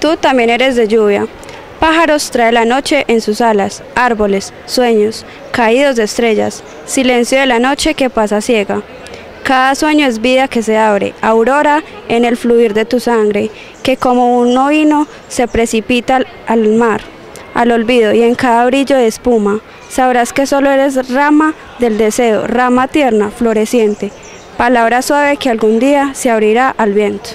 Tú también eres de lluvia. Pájaros trae la noche en sus alas, árboles, sueños, caídos de estrellas, silencio de la noche que pasa ciega. Cada sueño es vida que se abre, aurora en el fluir de tu sangre, que como un ovino se precipita al mar, al olvido, y en cada brillo de espuma, sabrás que solo eres rama del deseo, rama tierna, floreciente, palabra suave que algún día se abrirá al viento.